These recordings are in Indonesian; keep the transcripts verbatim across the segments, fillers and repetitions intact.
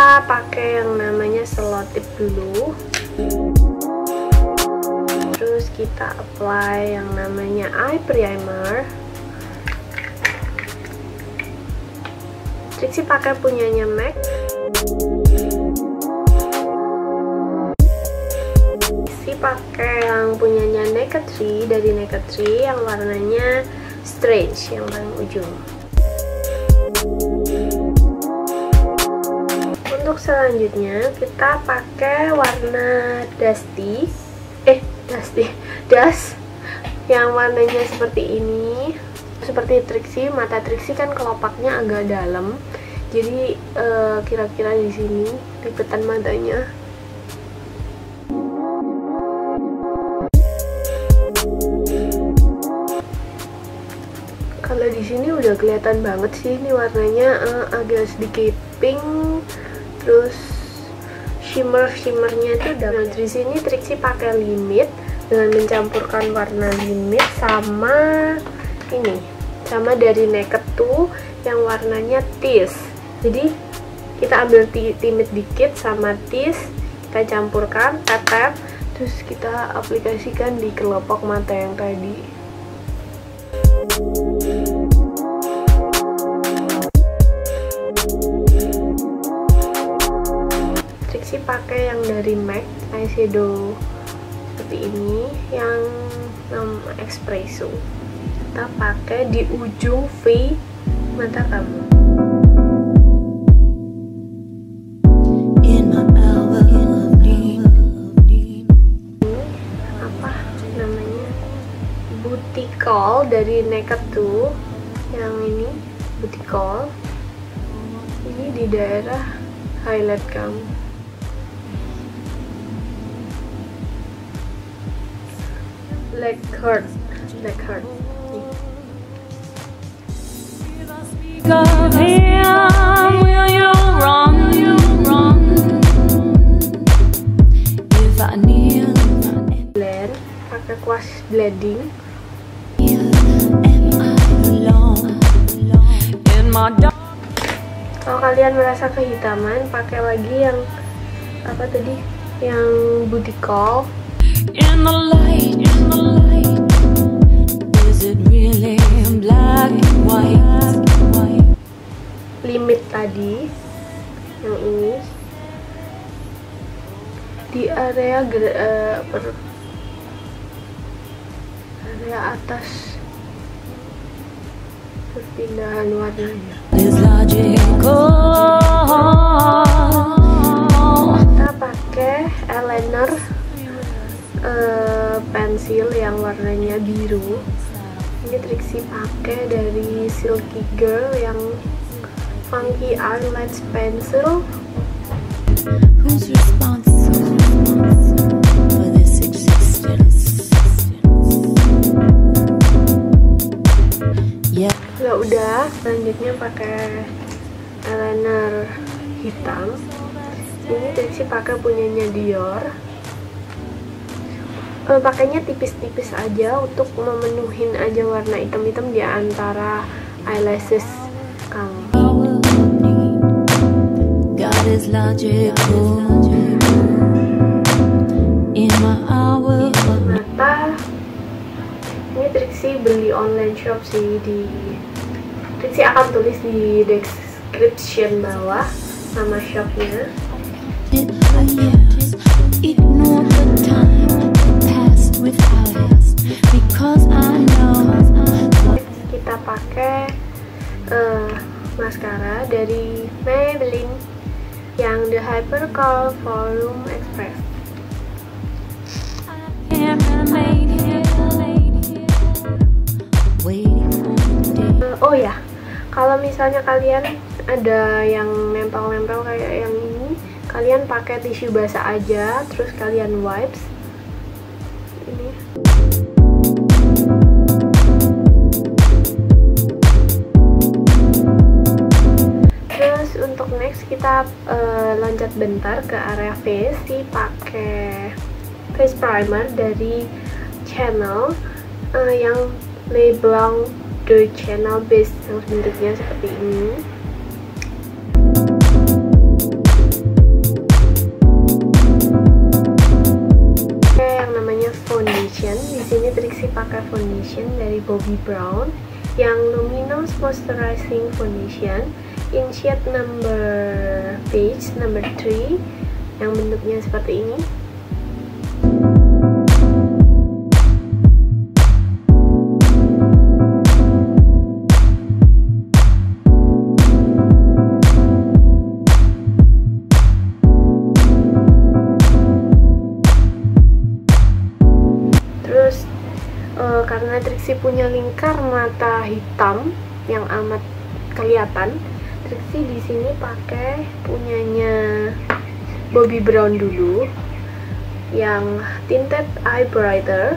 kita pakai yang namanya selotip dulu. Terus kita apply yang namanya eye primer. Trixie pakai punyanya M A C. Trixie pakai yang punyanya Naked three dari Naked three yang warnanya Strange yang paling ujung. Untuk selanjutnya kita pakai warna dusty, eh dusty, dust yang warnanya seperti ini. Seperti Trixie, mata Trixie kan kelopaknya agak dalam, jadi kira-kira uh, di sini lipetan matanya. Kalau di sini udah kelihatan banget sih, ini warnanya uh, agak sedikit pink, terus shimmer shimmernya tuh dalam. Di sini Trixie pakai limit dengan mencampurkan warna limit sama ini. Sama dari Naked two yang warnanya tease. Jadi kita ambil timid dikit sama tease, kita campurkan, tetep, terus kita aplikasikan di kelopak mata yang tadi. Trixie pakai yang dari M A C eyeshadow seperti ini yang um, espresso. Kita pakai di ujung V mata kamu. Ini apa namanya? Butikol dari Naked two. Yang ini butikol. Ini di daerah highlight kamu. Black heart, black heart. Of him, will you run, you run? If I kneel, blend, pakai kuas blending. Kalau kalian merasa kehitaman, pakai lagi yang apa tadi? Yang booty call. In the light, in the light, is it really black and white? Limit tadi yang ini di area uh, per, area atas perpindahan warnanya. Kita pakai eyeliner uh, pensil yang warnanya biru. Ini Trixie pakai dari Silkygirl yang funky eyelid pencil. Who's responsible for this existence? Yep. Ya udah, selanjutnya pakai eyeliner hitam. Ini Trixie pakai punyanya Dior. E, pakainya tipis-tipis aja untuk memenuhin aja warna hitam-hitam di antara eyelashes kamu. Is logical in my hour. Mata ini Trixie beli online shop sih. Di Trixie akan tulis di description bawah nama shopnya. Ignore the time passed without us because I know. Kita pakai uh, maskara dari Maybelline yang the Hypercurl Volume Express. Oh ya, kalau misalnya kalian ada yang nempel-nempel kayak yang ini, kalian pakai tisu basah aja, terus kalian wipes. Ini. Untuk next kita uh, loncat bentar ke area face. Kita pakai face primer dari Chanel uh, yang Le Blanc de Chanel base, yang bentuknya seperti ini. foundation. Di sini Trixie pakai foundation dari Bobbi Brown yang Luminous Moisturizing Foundation in shade number page number three yang bentuknya seperti ini. Karena Trixie punya lingkar mata hitam yang amat kelihatan, Trixie di sini pakai punyanya Bobbi Brown dulu, yang tinted eye brighter,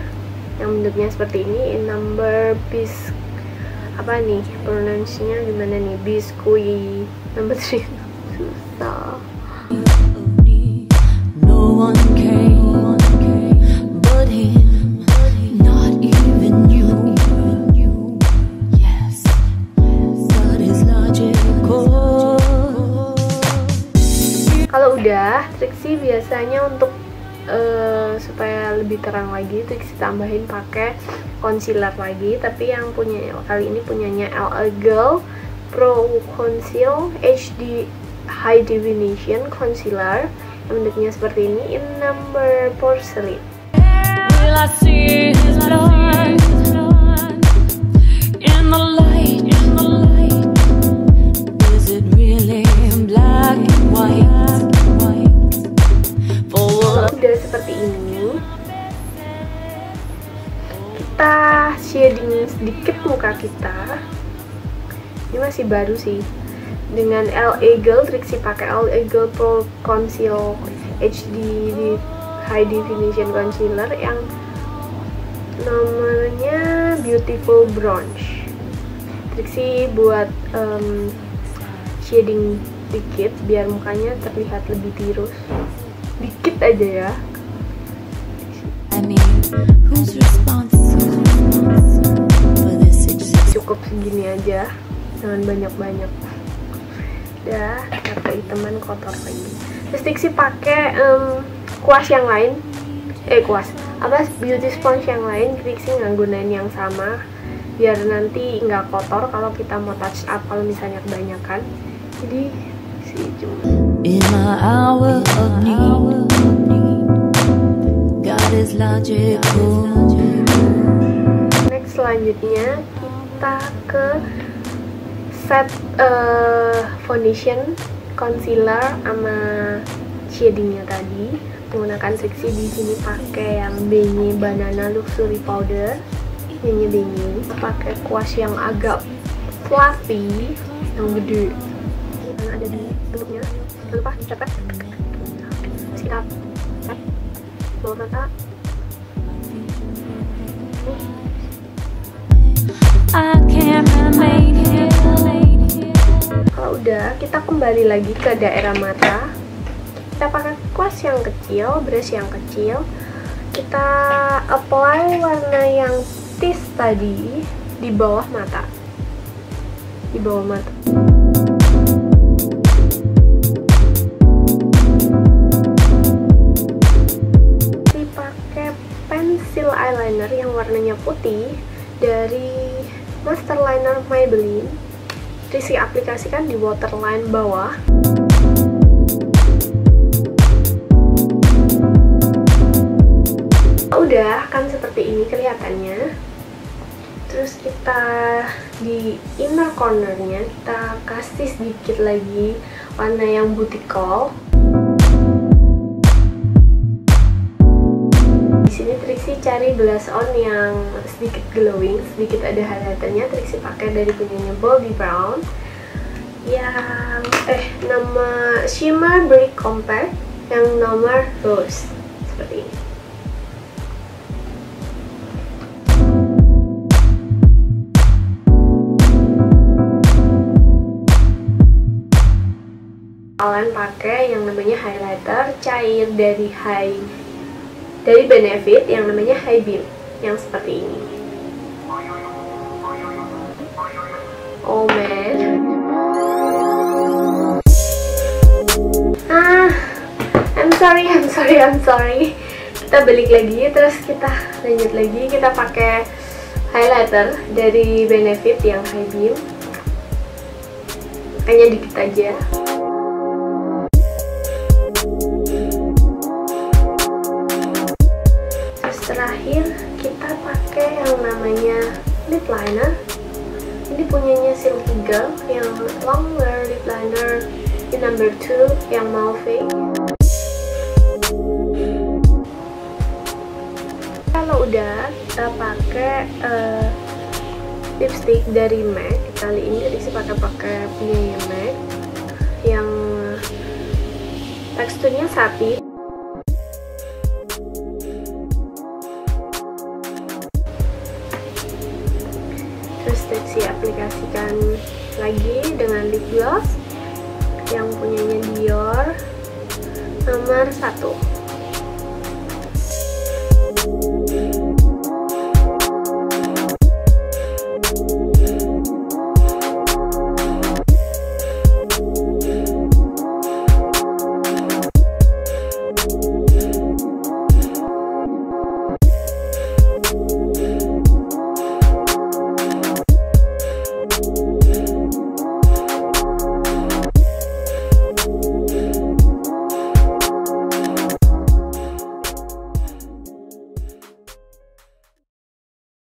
yang bentuknya seperti ini, in number bis apa nih, pronounce-nya gimana nih, biscuit number three, susah. No one came, but he. Kalau udah, Trixie biasanya untuk uh, supaya lebih terang lagi, Trixie tambahin pakai concealer lagi. Tapi yang punya kali ini punyanya L A Girl Pro Conceal H D High Definition Concealer. Yang bentuknya seperti ini, in number porcelain. Udah seperti ini, kita shading sedikit muka kita. Ini masih baru sih. Dengan L A Girl, Trixie pakai L A Girl Pro Conceal H D High Definition Concealer yang namanya Beautiful Bronze. Trixie buat um, shading dikit biar mukanya terlihat lebih tirus. Dikit aja ya. Cukup segini aja, jangan banyak-banyak. Dah, pakai hitaman kotor lagi. Terus Trixie pakai um, kuas yang lain. Eh kuas, apa beauty sponge yang lain? Trixie nggak gunain yang sama, biar nanti nggak kotor kalau kita mau touch up kalau misalnya kebanyakan. Jadi si cuma. In my hour of need, God is logical. Next, selanjutnya kita ke set uh, foundation, concealer, sama shadingnya tadi. Menggunakan Trixie di sini pakai yang Ben Nye Banana Luxury Powder, Ben Nye. Pakai kuas yang agak fluffy, yang gede. Yang ada di bentuknya. Lupa dicatat, sikat, bawa mata. Kalau udah, kita kembali lagi ke daerah mata. Kita pakai kuas yang kecil, brush yang kecil. Kita apply warna yang tis tadi di bawah mata, di bawah mata. Eyeliner yang warnanya putih dari master liner Maybelline. Trixie aplikasikan di waterline bawah. Udah kan seperti ini kelihatannya. Terus kita di inner cornernya kita kasih sedikit lagi warna yang butikol. Trixie cari blush on yang sedikit glowing, sedikit ada highlighternya. Trixie pakai dari punyanya Bobbi Brown yang eh nama Shimmer Brick Compact yang nomor Rose seperti ini. Kalian pakai yang namanya highlighter cair dari high dari Benefit yang namanya High Beam yang seperti ini. Oh man. Ah, I'm sorry, I'm sorry, I'm sorry. Kita kita balik lagi, terus kita lanjut lagi, kita pakai highlighter dari Benefit yang High Beam, hanya dikit aja. Terus terakhir kita pakai yang namanya lip liner. Ini punyanya Silkygirl yang long wear lip liner di number two yang Mauvais. Kalau udah, kita pakai uh, lipstick dari M A C. Kali ini Risi pakai pakai punya M A C yang teksturnya sapi. Terus Risi aplikasikan lagi dengan lip gloss yang punyanya Dior nomor satu.